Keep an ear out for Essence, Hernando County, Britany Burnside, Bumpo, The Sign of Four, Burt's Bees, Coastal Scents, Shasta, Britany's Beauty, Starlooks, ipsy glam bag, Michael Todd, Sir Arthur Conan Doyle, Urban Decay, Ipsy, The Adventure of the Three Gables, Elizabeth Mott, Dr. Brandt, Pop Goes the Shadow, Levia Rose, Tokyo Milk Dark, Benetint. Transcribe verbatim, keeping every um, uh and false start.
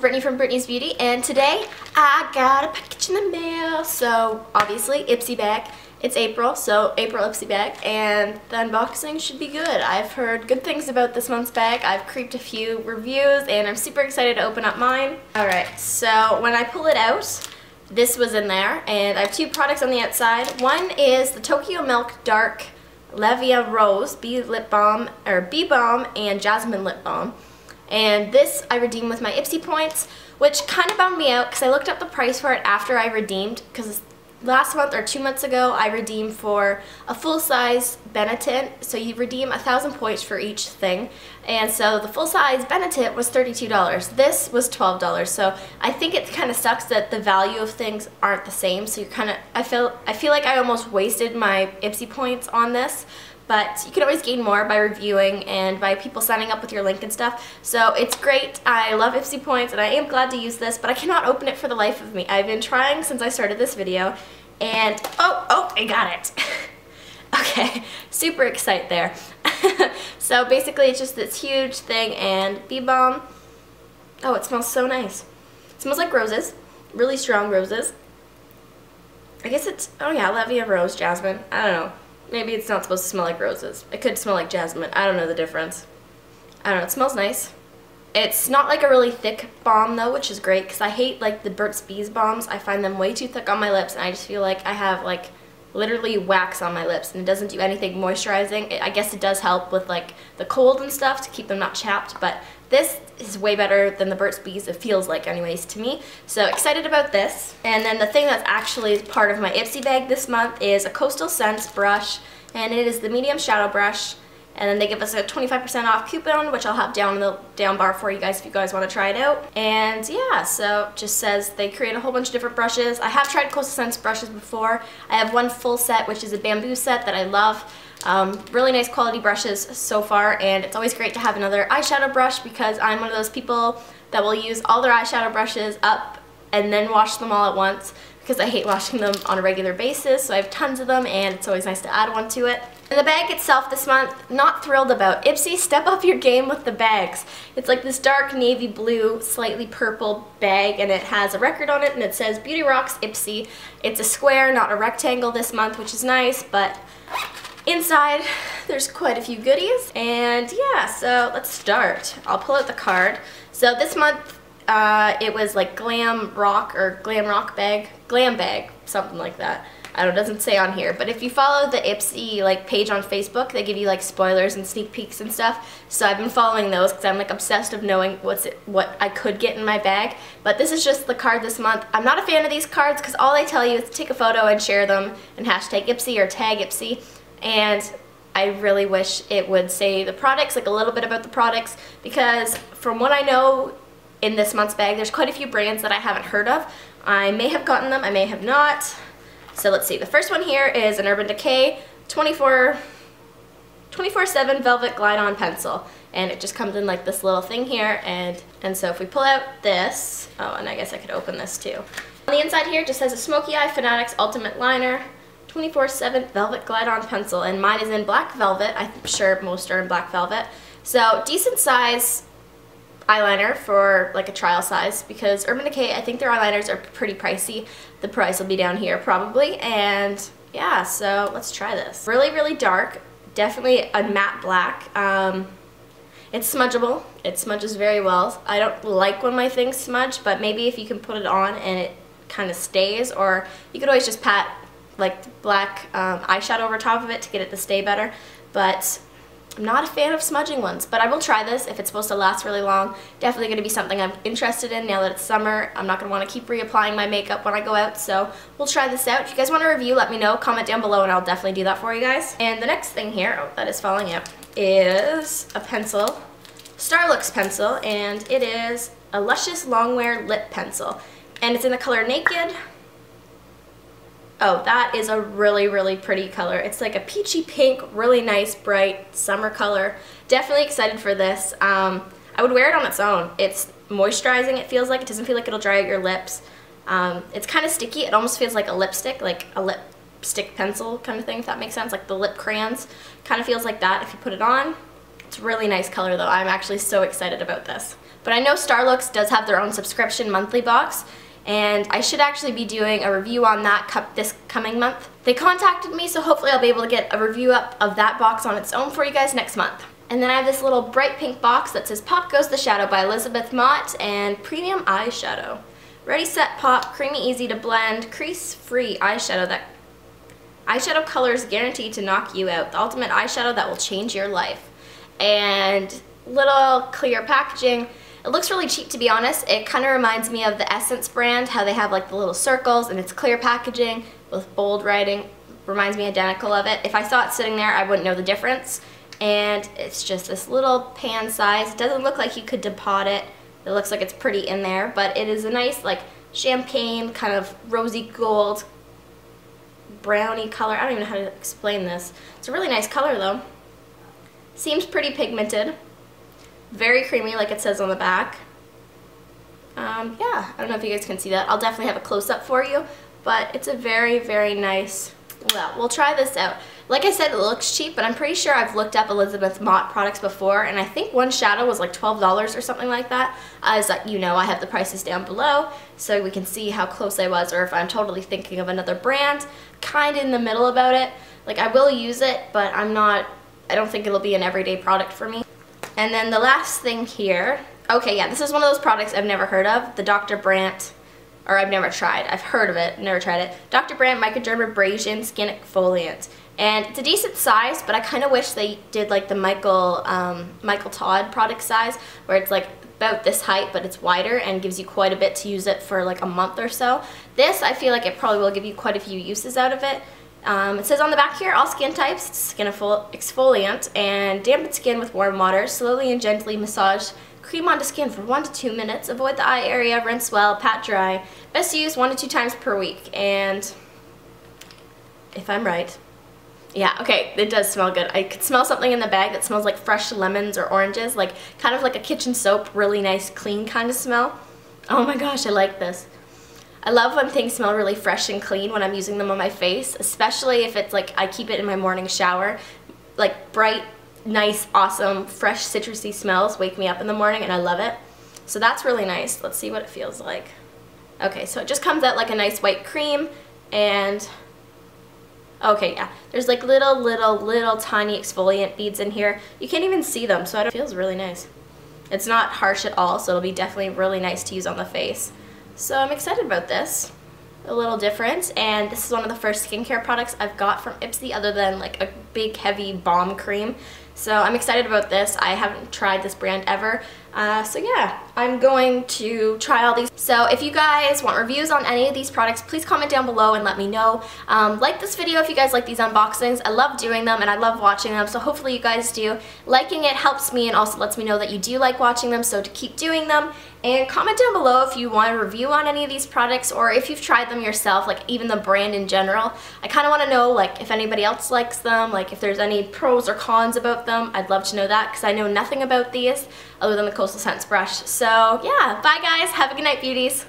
Brittany from Brittany's Beauty, and today I got a package in the mail. So obviously Ipsy bag. It's April, so April Ipsy bag, and the unboxing should be good. I've heard good things about this month's bag. I've creeped a few reviews, and I'm super excited to open up mine. Alright, so when I pull it out, this was in there, and I have two products on the outside. One is the Tokyo Milk Dark Levia Rose Bee Lip Balm, or Bee Balm and Jasmine Lip Balm. And this I redeemed with my Ipsy points, which kind of bummed me out because I looked up the price for it after I redeemed, because last month or two months ago I redeemed for a full-size Benetint. So you redeem a thousand points for each thing, and so the full-size Benetint was thirty-two dollars. This was twelve dollars, so I think it kind of sucks that the value of things aren't the same, so you're kind of, I feel I feel like I almost wasted my Ipsy points on this. But you can always gain more by reviewing and by people signing up with your link and stuff. So it's great. I love Ipsy points, and I am glad to use this, but I cannot open it for the life of me. I've been trying since I started this video, and oh, oh, I got it. Okay, super excited there. So basically it's just this huge thing and bee balm. Oh, it smells so nice. It smells like roses, really strong roses. I guess it's, oh yeah, Levia Rose, Jasmine, I don't know. Maybe it's not supposed to smell like roses. It could smell like jasmine. I don't know the difference. I don't know. It smells nice. It's not like a really thick balm though, which is great because I hate like the Burt's Bees balms. I find them way too thick on my lips, and I just feel like I have like literally wax on my lips, and it doesn't do anything moisturizing. It, I guess it does help with like the cold and stuff to keep them not chapped, but this is way better than the Burt's Bees, it feels like anyways to me. So excited about this. And then the thing that's actually part of my Ipsy bag this month is a Coastal Scents brush, and it is the medium shadow brush, and then they give us a twenty-five percent off coupon, which I'll have down in the down bar for you guys if you guys want to try it out. And yeah, so it just says they create a whole bunch of different brushes. I have tried Coastal Scents brushes before. I have one full set, which is a bamboo set that I love. Um, really nice quality brushes so far, and it's always great to have another eyeshadow brush because I'm one of those people that will use all their eyeshadow brushes up and then wash them all at once because I hate washing them on a regular basis. So I have tons of them, and it's always nice to add one to it. And the bag itself this month, not thrilled about. Ipsy, step up your game with the bags. It's like this dark navy blue, slightly purple bag, and it has a record on it, and it says Beauty Rocks Ipsy. It's a square, not a rectangle this month, which is nice, but inside there's quite a few goodies. And yeah, so let's start. I'll pull out the card. So this month uh, it was like glam rock or glam rock bag, glam bag, something like that. I don't know, it doesn't say on here, but if you follow the Ipsy like page on Facebook, they give you like spoilers and sneak peeks and stuff. So I've been following those because I'm like obsessed of knowing what's it, what I could get in my bag. But this is just the card this month. I'm not a fan of these cards because all they tell you is to take a photo and share them and hashtag Ipsy or tag Ipsy. And I really wish it would say the products, like a little bit about the products, because from what I know in this month's bag, there's quite a few brands that I haven't heard of. I may have gotten them, I may have not. So let's see, the first one here is an Urban Decay twenty-four seven Velvet Glide-On Pencil. And it just comes in like this little thing here, and, and so if we pull out this, oh, and I guess I could open this too. On the inside here, it just says a Smoky Eye Fanatics Ultimate Liner. twenty-four seven Velvet Glide-On Pencil, and mine is in black velvet. I'm sure most are in black velvet. So decent size eyeliner for like a trial size, because Urban Decay, I think their eyeliners are pretty pricey. The price will be down here probably, and yeah, so let's try this. Really, really dark, definitely a matte black. Um, it's smudgeable, it smudges very well. I don't like when my things smudge, but maybe if you can put it on and it kind of stays, or you could always just pat like black um, eyeshadow over top of it to get it to stay better. But I'm not a fan of smudging ones, but I will try this if it's supposed to last really long. Definitely going to be something I'm interested in now that it's summer. I'm not going to want to keep reapplying my makeup when I go out, so we'll try this out. If you guys want a review, let me know. Comment down below and I'll definitely do that for you guys. And the next thing here, oh, that is falling out, is a pencil, Starlooks pencil, and it is a Luscious Longwear Lip Pencil, and it's in the color Naked. Oh, that is a really, really pretty color. It's like a peachy pink, really nice, bright summer color. Definitely excited for this. Um, I would wear it on its own. It's moisturizing, it feels like. It doesn't feel like it'll dry out your lips. Um, it's kind of sticky. It almost feels like a lipstick, like a lipstick pencil kind of thing, if that makes sense. Like the lip crayons. Kind of feels like that if you put it on. It's a really nice color, though. I'm actually so excited about this. But I know Starlooks does have their own subscription monthly box, and I should actually be doing a review on that cup this coming month. They contacted me, so hopefully I'll be able to get a review up of that box on its own for you guys next month. And then I have this little bright pink box that says Pop Goes the Shadow by Elizabeth Mott and Premium Eyeshadow. Ready, Set, Pop, creamy, easy to blend, crease-free eyeshadow that eyeshadow colors guaranteed to knock you out. The ultimate eyeshadow that will change your life. And little clear packaging. It looks really cheap, to be honest. It kind of reminds me of the Essence brand, how they have like the little circles and it's clear packaging with bold writing. Reminds me identical of it. If I saw it sitting there, I wouldn't know the difference. And it's just this little pan size. It doesn't look like you could depot it. It looks like it's pretty in there, but it is a nice like champagne kind of rosy gold brownie color. I don't even know how to explain this. It's a really nice color though. Seems pretty pigmented. Very creamy like it says on the back. Um, yeah, I don't know if you guys can see that. I'll definitely have a close-up for you, but it's a very, very nice... Well, we'll try this out. Like I said, it looks cheap, but I'm pretty sure I've looked up Elizabeth Mott products before, and I think one shadow was like twelve dollars or something like that. As you know, I have the prices down below, so we can see how close I was or if I'm totally thinking of another brand. Kind of in the middle about it. Like, I will use it, but I'm not... I don't think it'll be an everyday product for me. And then the last thing here... Okay, yeah, this is one of those products I've never heard of. The Doctor Brandt... or I've never tried. I've heard of it, never tried it. Doctor Brandt Microdermabrasion Skin Exfoliant. And it's a decent size, but I kind of wish they did like the Michael um, Michael Todd product size, where it's like about this height, but it's wider and gives you quite a bit to use it for like a month or so. This, I feel like it probably will give you quite a few uses out of it. Um, it says on the back here, all skin types, skin exfoliant, and dampen skin with warm water, slowly and gently massage cream onto skin for one to two minutes. Avoid the eye area, rinse well, pat dry. Best use one to two times per week. And if I'm right, yeah, okay, it does smell good. I could smell something in the bag that smells like fresh lemons or oranges, like kind of like a kitchen soap, really nice, clean kind of smell. Oh my gosh, I like this. I love when things smell really fresh and clean when I'm using them on my face, especially if it's like I keep it in my morning shower. Like bright, nice, awesome, fresh, citrusy smells wake me up in the morning and I love it. So that's really nice. Let's see what it feels like. Okay, so it just comes out like a nice white cream and... Okay, yeah. There's like little, little, little tiny exfoliant beads in here. You can't even see them, so it feels really nice. It's not harsh at all, so it'll be definitely really nice to use on the face. So I'm excited about this, a little different, and this is one of the first skincare products I've got from Ipsy other than like a big heavy balm cream. So I'm excited about this. I haven't tried this brand ever, uh, so yeah, I'm going to try all these. So if you guys want reviews on any of these products, please comment down below and let me know. Um, like this video if you guys like these unboxings. I love doing them and I love watching them, so hopefully you guys do. Liking it helps me and also lets me know that you do like watching them, so to keep doing them. And comment down below if you want a review on any of these products or if you've tried them yourself, like even the brand in general. I kind of want to know like if anybody else likes them, like if there's any pros or cons about them. I'd love to know that because I know nothing about these other than the Coastal Scents brush. So yeah, bye guys, have a good night beauties.